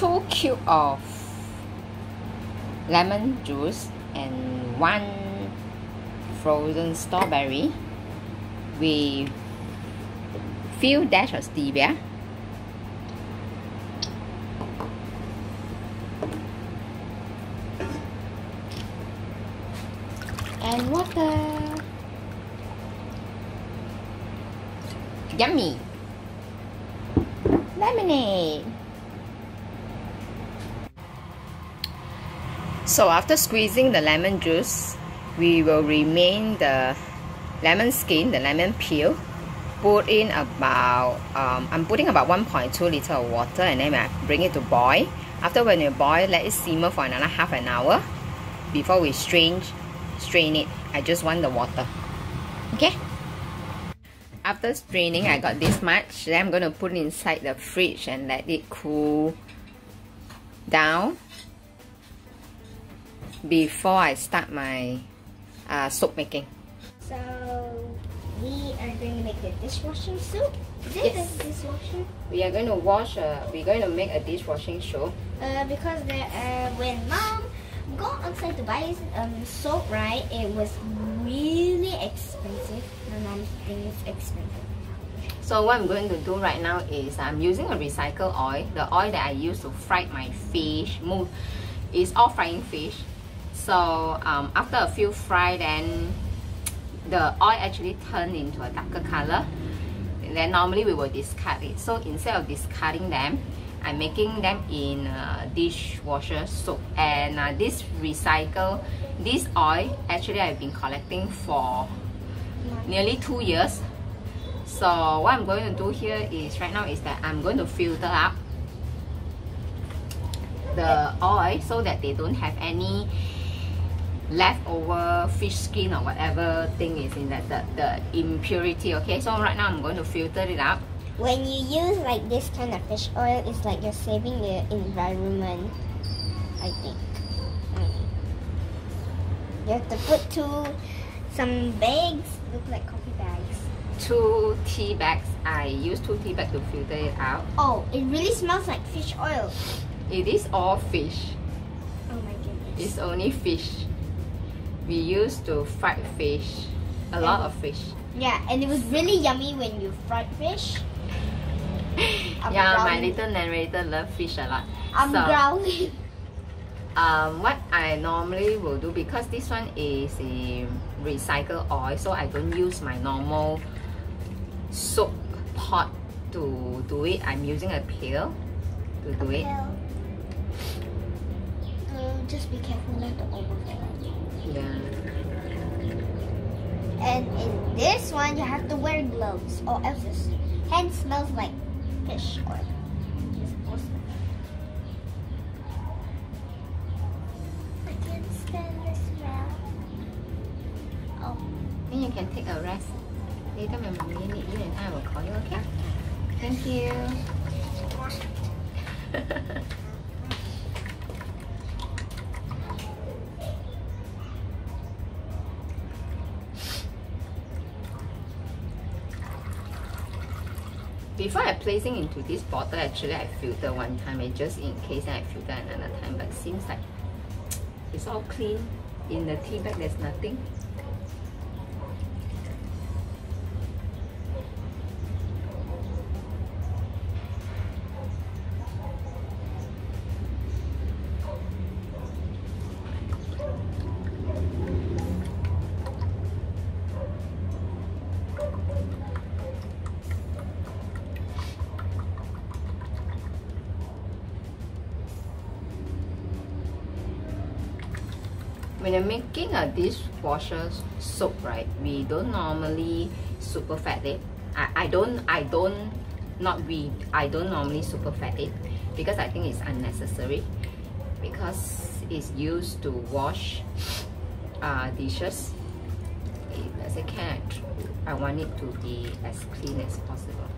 2 cubes of lemon juice and 1 frozen strawberry with few dash of stevia. And water. Yummy lemonade. So after squeezing the lemon juice, we will remain the lemon skin, the lemon peel. Put in about I'm putting about 1.2 liters of water, and then I bring it to boil. After when you boil, let it simmer for another half an hour before we strain it. I just want the water. Okay. After straining, I got this much. Then I'm going to put it inside the fridge and let it cool down before I start my soup making. So we are going to make the dishwashing soup. Is this a dishwasher? We're going to make a dishwashing soup. Because when Mom got outside to buy soap, right, it was really expensive. My mom thinks it's expensive. So what I'm going to do right now is I'm using a recycled oil. The oil that I use to fry my fish is all frying fish. So after a few fry, then the oil actually turned into a darker color. And then normally we will discard it. So instead of discarding them, I'm making them in dishwasher soap. And this oil actually I've been collecting for nearly 2 years. So what I'm going to do here is right now is that I'm going to filter up the oil so that they don't have any leftover fish skin or whatever thing is in that the impurity. Okay, so right now I'm going to filter it up. When you use like this kind of fish oil, it's like you're saving the environment, I think. You have to put some bags, look like coffee bags. 2 tea bags. I use 2 tea bags to filter it out. Oh, it really smells like fish oil. It is all fish. Oh my goodness. It's only fish. We used to fry fish, a lot of fish. Yeah, and it was really yummy when you fried fish. My little narrator loves fish a lot. I'm growling. What I normally will do, because this one is a recycled oil, so I don't use my normal soap pot to do it. I'm using a pail to do it. Just be careful not to overfill. Yeah. And in this one, you have to wear gloves, or else your hand smells like fish oil. Then you can take a rest. Later when Mommy need you and I will call you, okay? Thank you. Before I placing into this bottle, actually I filter one time, and just in case I filter another time, but seems like it's all clean. In the tea bag there's nothing. When you're making a dishwasher soap, right, we don't normally super fat it. I don't normally super fat it, because I think it's unnecessary, because it's used to wash dishes. As I can, I want it to be as clean as possible.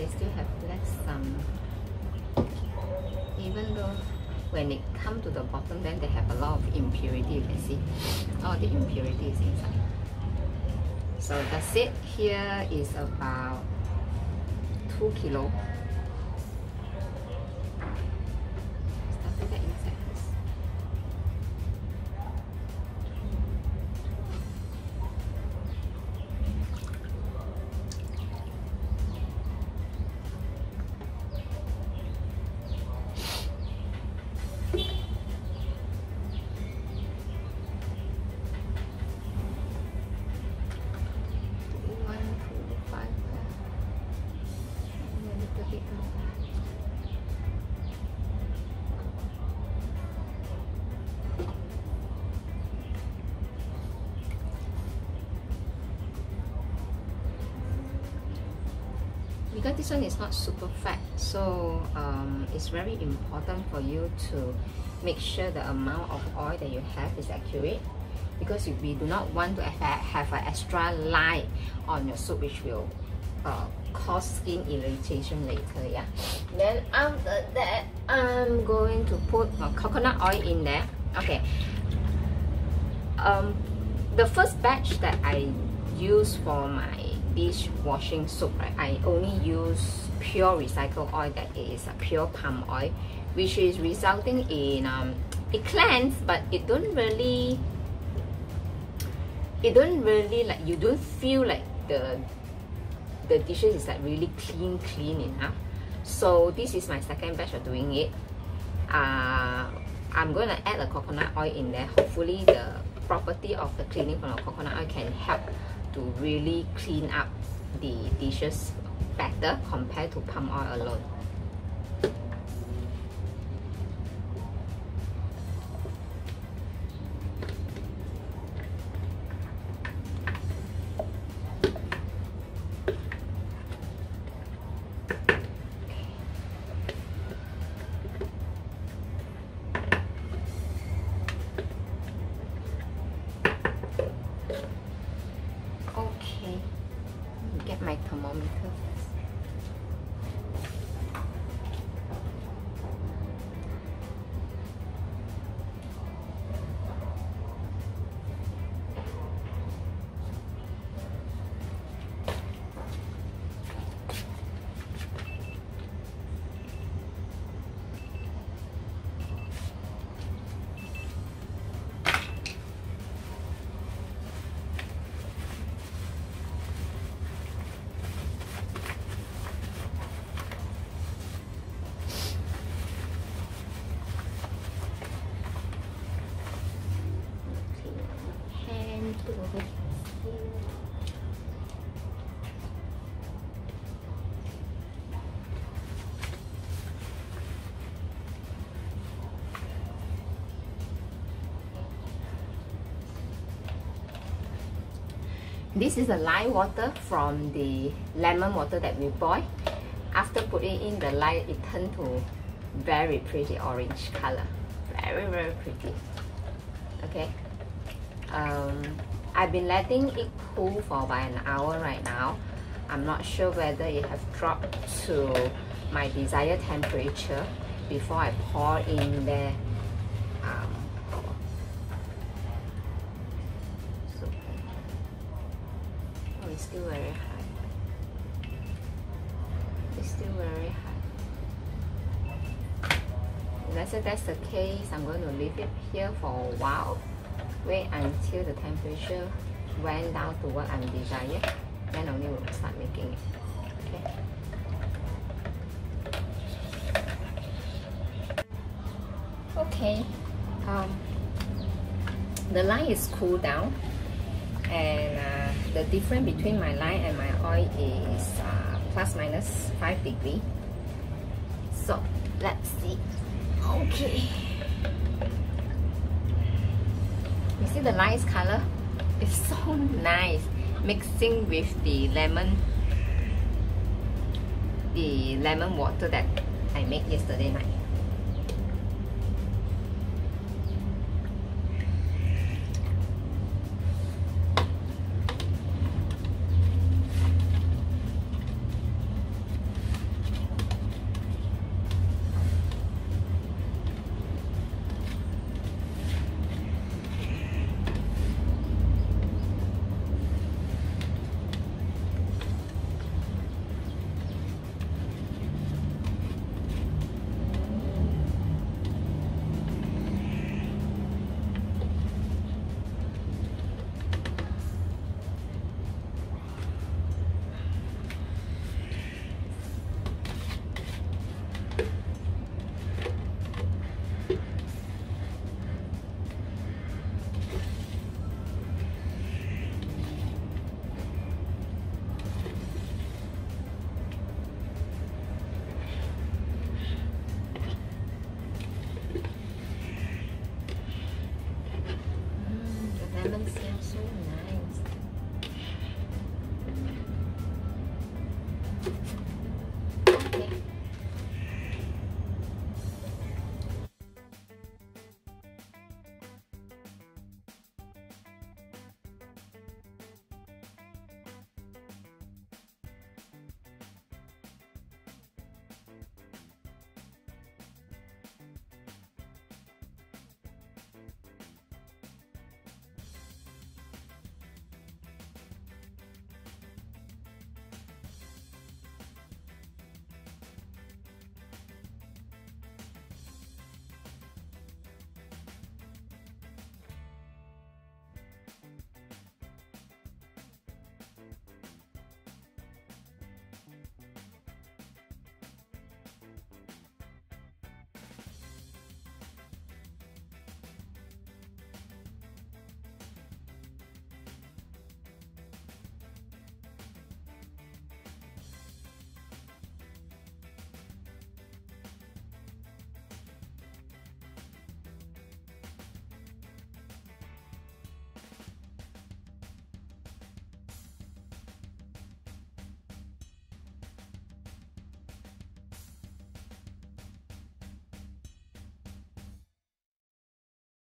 they still have left some. Even though when it comes to the bottom, then they have a lot of impurity. You can see all the impurities inside. So that's it. Here is about 2 kilo. Because this one is not super fat, so it's very important for you to make sure the amount of oil that you have is accurate, because we do not want to have an extra light on your soup which will cause skin irritation later. Yeah. Then after that, I'm going to put my coconut oil in there. Okay. The first batch that I use for my dishwashing soap, right, I only use pure recycled oil, that is a pure palm oil, which is resulting in it cleans, but it don't really like, you don't feel like the dishes is like really clean enough. So this is my second batch of doing it. I'm gonna add a coconut oil in there. Hopefully the property of the cleaning from the coconut oil can help to really clean up the dishes better compared to palm oil alone. This is the lye water from the lemon water that we boil. After putting in the lye, it turned to very pretty orange color. Very pretty. Okay. I've been letting it cool for about an hour right now. I'm not sure whether it has dropped to my desired temperature before I pour in there. It's still very high. It's still very high. Let's say that's the case. I'm going to leave it here for a while. Wait until the temperature went down to what I'm desiring. Then only we'll start making it. Okay. Okay. The line is cooled down, and the difference between my lye and my oil is plus minus 5 degrees. So let's see. Okay, you see the lye's color? It's so nice mixing with the lemon water that I made yesterday night.